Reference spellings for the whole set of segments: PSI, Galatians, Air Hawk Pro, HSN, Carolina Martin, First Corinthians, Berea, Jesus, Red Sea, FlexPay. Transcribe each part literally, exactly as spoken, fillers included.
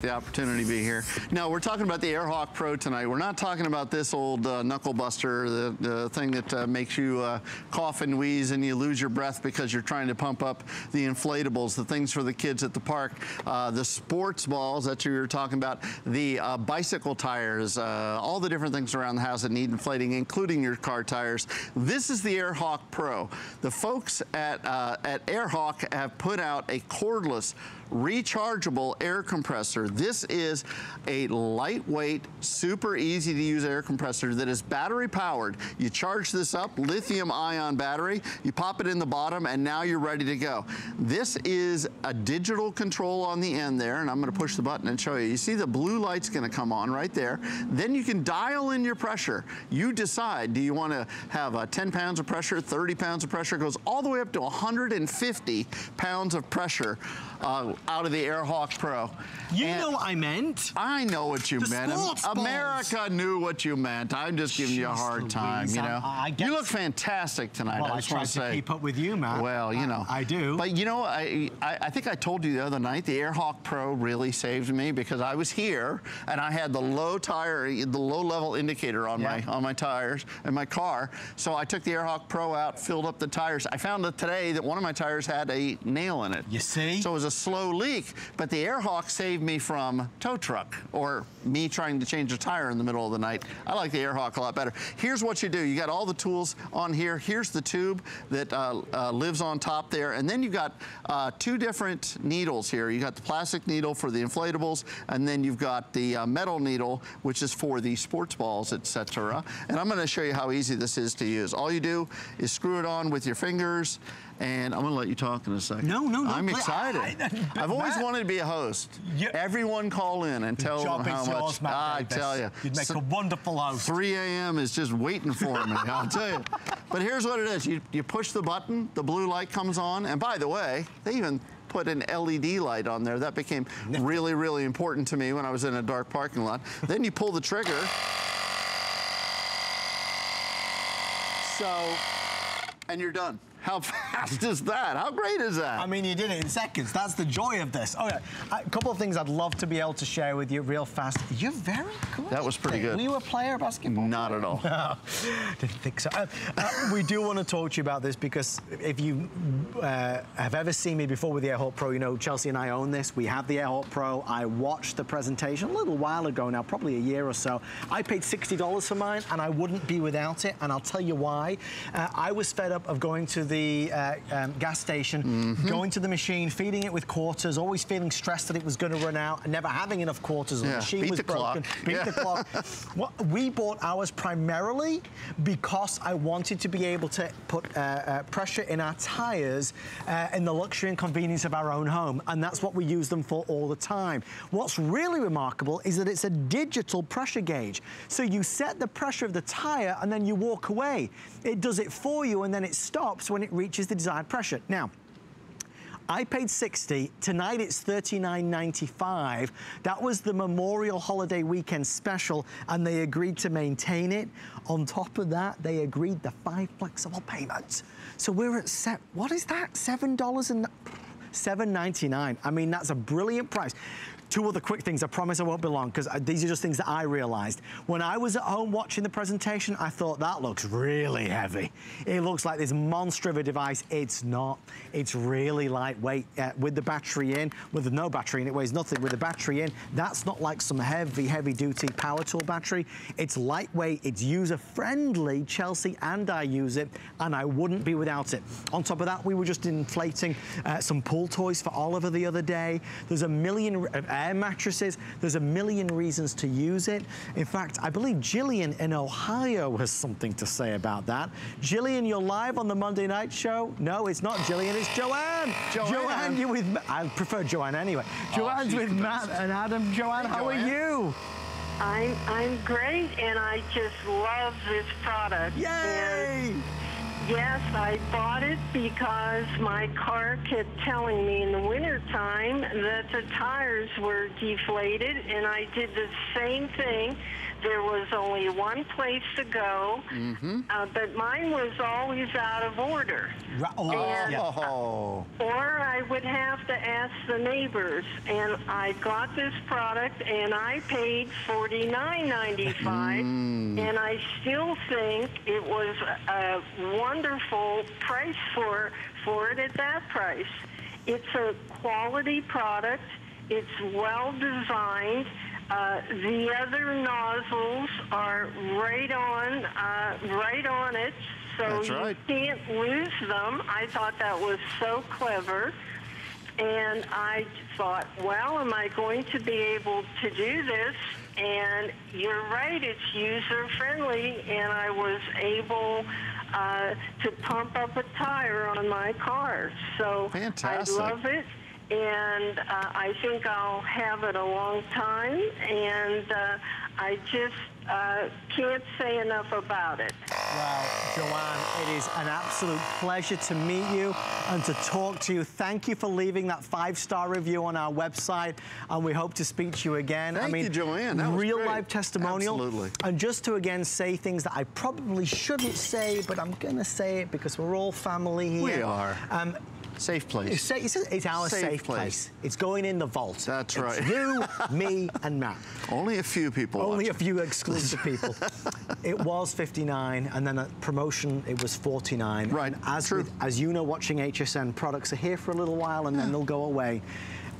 The opportunity to be here. Now we're talking about the Air Hawk Pro tonight. We're not talking about this old uh, knuckle buster, the, the thing that uh, makes you uh, cough and wheeze and you lose your breath because you're trying to pump up the inflatables, the things for the kids at the park, uh, the sports balls that you were talking about, the uh, bicycle tires, uh, all the different things around the house that need inflating, including your car tires. This is the Air Hawk Pro. The folks at, uh, at Air Hawk have put out a cordless rechargeable air compressor. This is a lightweight, super easy to use air compressor that is battery powered. You charge this up, lithium ion battery, you pop it in the bottom, and now you're ready to go. This is a digital control on the end there, and I'm gonna push the button and show you. You see the blue light's gonna come on right there. Then you can dial in your pressure. You decide, do you wanna have uh, ten pounds of pressure, thirty pounds of pressure? It goes all the way up to one hundred fifty pounds of pressure uh, out of the Air Hawk Pro. You and know I meant. I know what you the meant. America balls. Knew what you meant. I'm just giving Jeez, you a hard Louise, time, you know. I, I guess. You look fantastic tonight. Well, I, just I tried to say. keep up with you, Matt. Well, you know. I, I do. But you know, I, I I think I told you the other night, the Air Hawk Pro really saved me because I was here and I had the low tire, the low level indicator on yeah. my on my tires and my car. So I took the Air Hawk Pro out, filled up the tires. I found that today that one of my tires had a nail in it. You see? So it was a slow leak, but the Air Hawk saved me from tow truck or me trying to change a tire in the middle of the night. I like the Air Hawk a lot better. Here's what you do. You got all the tools on here. Here's the tube that uh, uh, lives on top there, and then you got uh, two different needles here. You got the plastic needle for the inflatables, and then you've got the uh, metal needle, which is for the sports balls, et cetera. And I'm going to show you how easy this is to use. All you do is screw it on with your fingers. And I'm gonna let you talk in a second. No, no, no. I'm excited. I, I, I've always Matt, wanted to be a host. You, Everyone call in and tell them how much. Yours, Matt, ah, I tell you. You'd make so, a wonderful host. three A M is just waiting for me, I'll tell you. But here's what it is. You, you push the button, the blue light comes on. And by the way, they even put an L E D light on there. That became really, really important to me when I was in a dark parking lot. Then you pull the trigger. So, and you're done. How fast is that? How great is that? I mean, you did it in seconds. That's the joy of this. Okay, a couple of things I'd love to be able to share with you real fast. You're very good. That was pretty good. Were you a player of basketball? Not at all. No, didn't think so. Uh, uh, we do want to talk to you about this because if you uh, have ever seen me before with the Air Hawk Pro, you know Chelsea and I own this. We have the Air Hawk Pro. I watched the presentation a little while ago now, probably a year or so. I paid sixty dollars for mine, and I wouldn't be without it, and I'll tell you why. Uh, I was fed up of going to the uh, um, gas station, mm-hmm. going to the machine, feeding it with quarters, always feeling stressed that it was going to run out, and never having enough quarters. Yeah. The machine Beat was the broken. Clock. Beat yeah. the clock. What, we bought ours primarily because I wanted to be able to put uh, uh, pressure in our tires uh, in the luxury and convenience of our own home, and that's what we use them for all the time. What's really remarkable is that it's a digital pressure gauge. So you set the pressure of the tire, and then you walk away. It does it for you, and then it stops when when it reaches the desired pressure. Now, I paid sixty dollars. Tonight it's thirty-nine ninety-five. That was the Memorial Holiday Weekend special, and they agreed to maintain it. On top of that, they agreed the five flexible payments. So we're at set. What is that? seven ninety-nine. I mean, that's a brilliant price. Two other quick things, I promise I won't be long, because these are just things that I realized. When I was at home watching the presentation, I thought, that looks really heavy. It looks like this monster of a device. It's not. It's really lightweight. Uh, with the battery in, with no battery in, it weighs nothing. With the battery in, that's not like some heavy, heavy-duty power tool battery. It's lightweight, it's user-friendly. Chelsea and I use it, and I wouldn't be without it. On top of that, we were just inflating uh, some pool toys for Oliver the other day. There's a million... Uh, air mattresses. There's a million reasons to use it. In fact, I believe Jillian in Ohio has something to say about that. Jillian, you're live on the Monday Night Show. No, it's not Jillian, it's Joanne. Joanne, Joanne you're with Ma I prefer Joanne anyway. Oh, Joanne's with Matt and Adam. Joanne, hey, how Joanne. are you? I'm, I'm great, and I just love this product. Yay! And Yes, I bought it because my car kept telling me in the wintertime that the tires were deflated, and I did the same thing. There was only one place to go, mm-hmm. uh, but mine was always out of order. Oh. And, uh, or I would have to ask the neighbors, and I got this product, and I paid forty-nine ninety-five, mm. and I still think it was a, a wonderful price for, for it at that price. It's a quality product. It's well designed. Uh, the other nozzles are right on, uh, right on it, so That's right. you can't lose them. I thought that was so clever, and I thought, well, am I going to be able to do this? And you're right, it's user-friendly, and I was able uh, to pump up a tire on my car, so Fantastic. I love it. And uh, I think I'll have it a long time, and uh, I just uh, can't say enough about it. Well, Joanne, it is an absolute pleasure to meet you and to talk to you. Thank you for leaving that five-star review on our website, and we hope to speak to you again. Thank I mean, you, Joanne. That was real live testimonial. Absolutely. And just to again say things that I probably shouldn't say, but I'm going to say it because we're all family here. We are. Um, Safe place. It's, it's our safe, safe place. place. It's going in the vault. That's it's right. You, me, and Matt. Only a few people. Only watching. a few exclusive people. It was fifty-nine, and then at promotion it was forty-nine. Right. And as True. With, as you know, watching H S N, products are here for a little while, and yeah. then they'll go away.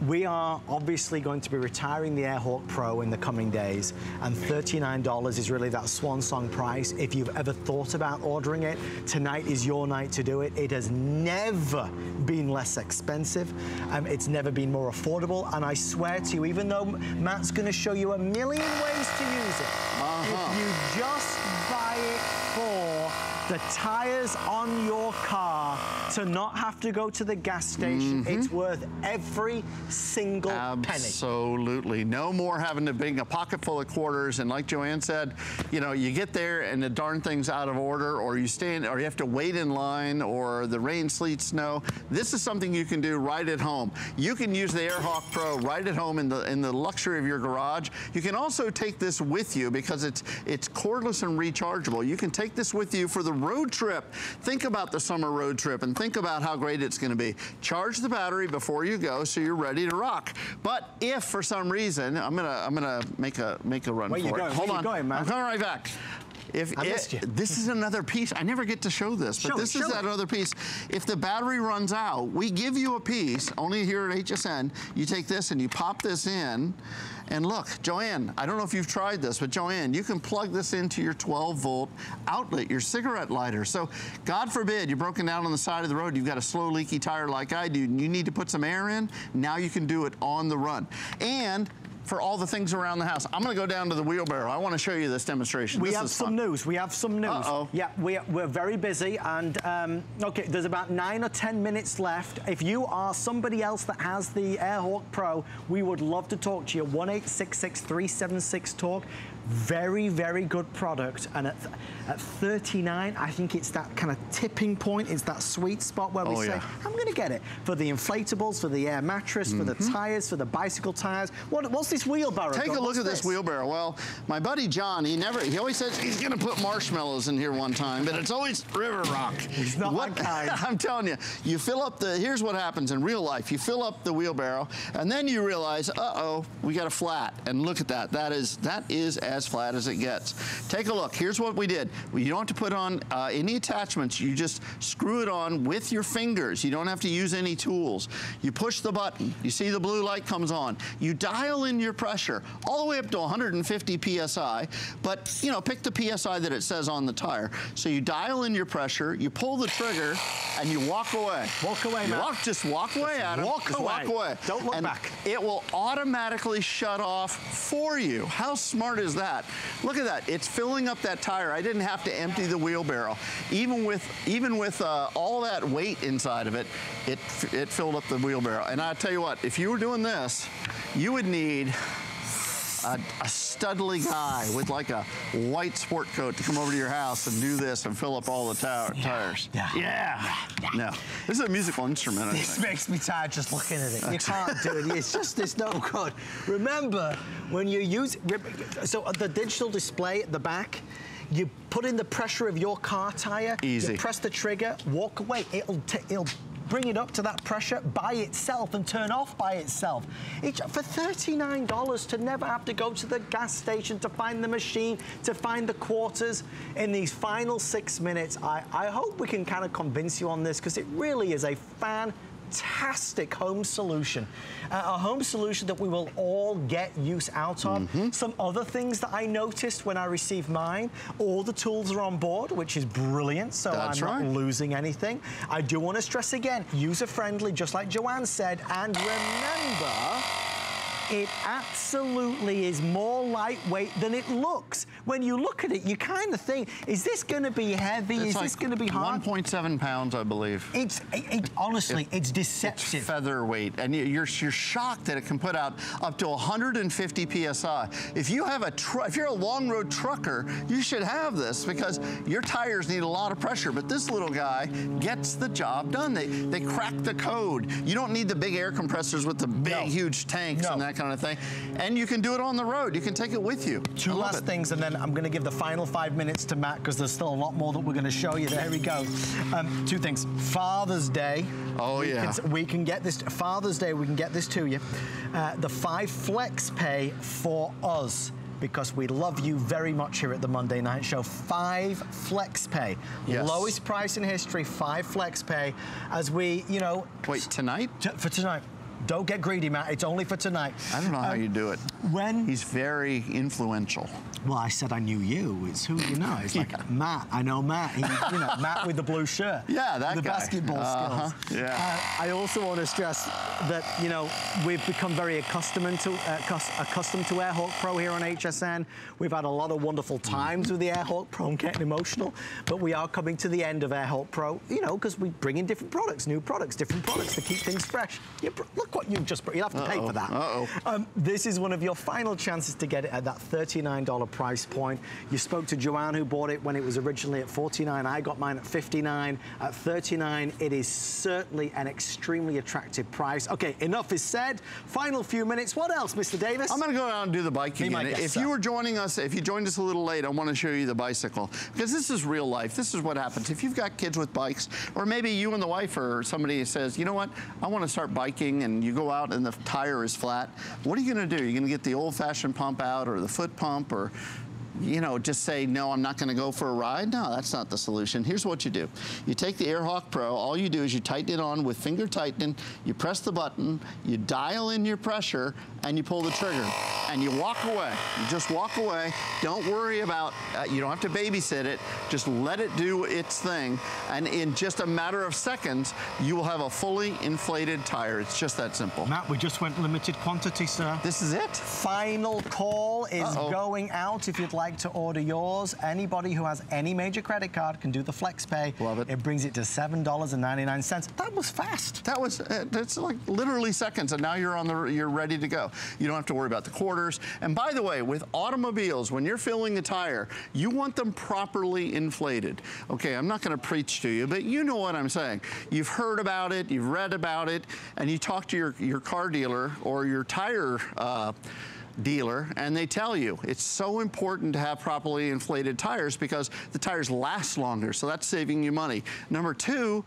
We are obviously going to be retiring the Air Hawk Pro in the coming days, and thirty-nine dollars is really that swan song price. If you've ever thought about ordering it, tonight is your night to do it. It has never been less expensive. Um, it's never been more affordable, and I swear to you, even though Matt's going to show you a million ways to use it, uh-huh. if you just buy it for the tires on your car, to not have to go to the gas station, mm-hmm. it's worth every single Absolutely. penny. Absolutely. No more having to bring a pocket full of quarters, and like Joanne said, you know, you get there and the darn thing's out of order, or you stand, or you have to wait in line, or the rain, sleet, snow. This is something you can do right at home. You can use the Air Hawk Pro right at home in the in the luxury of your garage. You can also take this with you because it's it's cordless and rechargeable. You can take this with you for the road trip. Think about the summer road trip and think about how great it's going to be. Charge the battery before you go so you're ready to rock. But if for some reason, I'm going to I'm going to make a make a run Where for you it. Going? Hold Where on. You going, man? I'm coming right back. If it, this is another piece. I never get to show this, but show this it, is that it. other piece. If the battery runs out, we give you a piece, only here at H S N. You take this and you pop this in, and look, Joanne, I don't know if you've tried this, but Joanne, you can plug this into your twelve volt outlet, your cigarette lighter. So God forbid you're broken down on the side of the road, you've got a slow leaky tire like I do, and you need to put some air in, now you can do it on the run. And for all the things around the house. I'm gonna go down to the wheelbarrow. I wanna show you this demonstration. We this have is some fun. news, we have some news. Uh-oh. Yeah, we're, we're very busy, and um, okay, there's about nine or ten minutes left. If you are somebody else that has the Air Hawk Pro, we would love to talk to you. one eight six six, three seven six, talk. Very, very good product, and at, at thirty-nine, I think it's that kind of tipping point, it's that sweet spot where we oh, say, yeah. I'm gonna get it. For the inflatables, for the air mattress, mm-hmm. for the tires, for the bicycle tires. What, what's this wheelbarrow? Take got? a look what's at this? this wheelbarrow. Well, my buddy John, he never, he always says he's gonna put marshmallows in here one time, but it's always river rock. It's not what, my kind. I'm telling you, you fill up the, here's what happens in real life, you fill up the wheelbarrow, and then you realize, uh-oh, we got a flat, and look at that, that is, that is as as flat as it gets. Take a look. Here's what we did. We don't have to put on uh, any attachments. You just screw it on with your fingers. You don't have to use any tools. You push the button. You see the blue light comes on. You dial in your pressure all the way up to one hundred fifty P S I, but you know, pick the P S I that it says on the tire. So you dial in your pressure, you pull the trigger, and you walk away. Walk away, man. Walk, just walk just away, Adam. Walk just away. Walk away. Don't look and back. It will automatically shut off for you. How smart is that? That. Look at that, it's filling up that tire. I didn't have to empty the wheelbarrow. Even with even with uh, all that weight inside of it, it, it filled up the wheelbarrow. And I tell you what, if you were doing this, you would need a, a studly guy with like a white sport coat to come over to your house and do this and fill up all the yeah, tires. Yeah. Yeah. yeah. No. This is a musical instrument, I This think. makes me tired just looking at it. You can't do it. It's just, it's no good. Remember, when you use, so the digital display at the back, you put in the pressure of your car tire, Easy. you press the trigger, walk away, it'll, t it'll bring it up to that pressure by itself and turn off by itself. It's for thirty-nine dollars to never have to go to the gas station to find the machine, to find the quarters. In these final six minutes, I, I hope we can kind of convince you on this, because it really is a fantastic Fantastic home solution, uh, a home solution that we will all get use out of. Mm-hmm. Some other things that I noticed when I received mine: all the tools are on board, which is brilliant. So That's I'm right. not losing anything. I do want to stress again: user friendly, just like Joanne said. And remember, it absolutely is more lightweight than it looks. When you look at it, you kind of think, is this going to be heavy? It's is like this going to be hard? one point seven pounds, I believe. It's it, it, honestly, it, it's deceptive. It's featherweight, and you're you're shocked that it can put out up to one hundred fifty P S I. If you have a tr if you're a long road trucker, you should have this, because your tires need a lot of pressure. But this little guy gets the job done. They they crack the code. You don't need the big air compressors with the big no. huge tanks no. and that kind of thing. And you can do it on the road. You can take it with you. Two last it. things, and then I'm going to give the final five minutes to Matt, because there's still a lot more that we're going to show you. There we go. Um, two things. Father's Day. Oh, we yeah. Can, we can get this. Father's Day, we can get this to you. Uh, the five flex pay for us, because we love you very much here at the Monday Night Show. Five flex pay. Yes. Lowest price in history, five flex pay. As we, you know... Wait, tonight? For tonight. Don't get greedy, Matt. It's only for tonight. I don't know um, how you do it. When he's very influential. Well, I said I knew you. It's who you know. It's like yeah. Matt. I know Matt. He, you know, Matt with the blue shirt. Yeah, that the guy. The basketball uh-huh. skills. Yeah. Uh, I also want to stress that, you know, we've become very accustomed to uh, accustomed to Air Hawk Pro here on H S N. We've had a lot of wonderful times with the Air Hawk Pro and getting emotional, but we are coming to the end of Air Hawk Pro. You know, because we bring in different products, new products, different products to keep things fresh. You look. What you just brought. You'll have to uh-oh, pay for that. Uh-oh. Um, this is one of your final chances to get it at that thirty-nine dollar price point. You spoke to Joanne, who bought it when it was originally at forty-nine. I got mine at fifty-nine. At thirty-nine, it is certainly an extremely attractive price. Okay, enough is said. Final few minutes. What else, Mister Davis? I'm going to go out and do the bike again. If so. you were joining us, if you joined us a little late, I want to show you the bicycle, because this is real life. This is what happens. If you've got kids with bikes, or maybe you and the wife or somebody says, you know what, I want to start biking, and you go out and the tire is flat, what are you going to do? You're going to get the old-fashioned pump out, or the foot pump, or, you know, just say, no, I'm not going to go for a ride? No, that's not the solution. Here's what you do. You take the Air Hawk Pro. All you do is you tighten it on with finger tightening. You press the button. You dial in your pressure, and you pull the trigger. And you walk away. You just walk away. Don't worry about, uh, you don't have to babysit it. Just let it do its thing. And in just a matter of seconds, you will have a fully inflated tire. It's just that simple. Matt, we just went limited quantity, sir. This is it. Final call is Uh-oh. going out. If you'd like to order yours, anybody who has any major credit card can do the FlexPay. Love it. It brings it to seven dollars and ninety-nine cents. That was fast. That was, that's like literally seconds, and now you're on the, you're ready to go. You don't have to worry about the quarters. And by the way, with automobiles, when you're filling the tire, you want them properly inflated. Okay, I'm not going to preach to you, but you know what I'm saying. You've heard about it, you've read about it, and you talk to your, your car dealer or your tire uh, dealer, and they tell you it's so important to have properly inflated tires, because the tires last longer, so that's saving you money. Number two,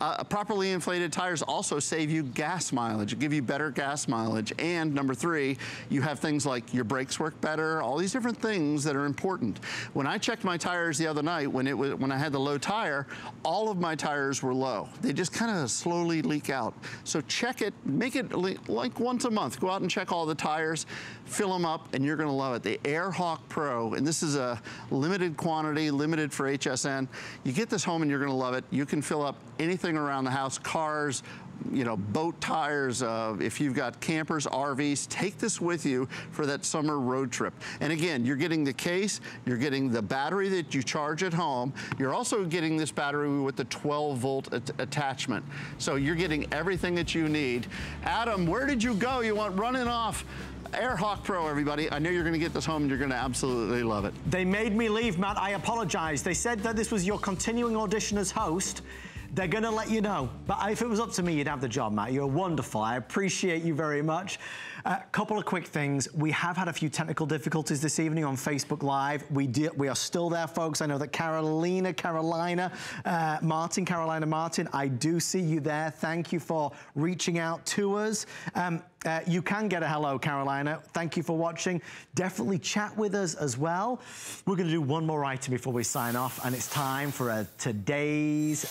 Uh, properly inflated tires also save you gas mileage, give you better gas mileage. And number three, you have things like your brakes work better, all these different things that are important. When I checked my tires the other night, when it was, when I had the low tire, all of my tires were low. They just kind of slowly leak out. So check it, make it like once a month. Go out and check all the tires, fill them up, and you're going to love it. The Air Hawk Pro, and this is a limited quantity, limited for H S N. You get this home and you're going to love it. You can fill up anything around the house, cars, you know, boat tires, uh, if you've got campers, R Vs, take this with you for that summer road trip. And again, you're getting the case, you're getting the battery that you charge at home, you're also getting this battery with the twelve volt at attachment. So you're getting everything that you need. Adam, where did you go? You went running off. Air Hawk Pro, everybody. I know you're going to get this home and you're going to absolutely love it. They made me leave, Matt. I apologize. They said that this was your continuing audition as host. They're going to let you know. But if it was up to me, you'd have the job, Matt. You're wonderful. I appreciate you very much. A uh, couple of quick things. We have had a few technical difficulties this evening on Facebook Live. We do, we are still there, folks. I know that Carolina, Carolina, uh, Martin, Carolina, Martin, I do see you there. Thank you for reaching out to us. Um, Uh, you can get a hello, Carolina. Thank you for watching. Definitely chat with us as well. We're going to do one more item before we sign off, and it's time for a Today's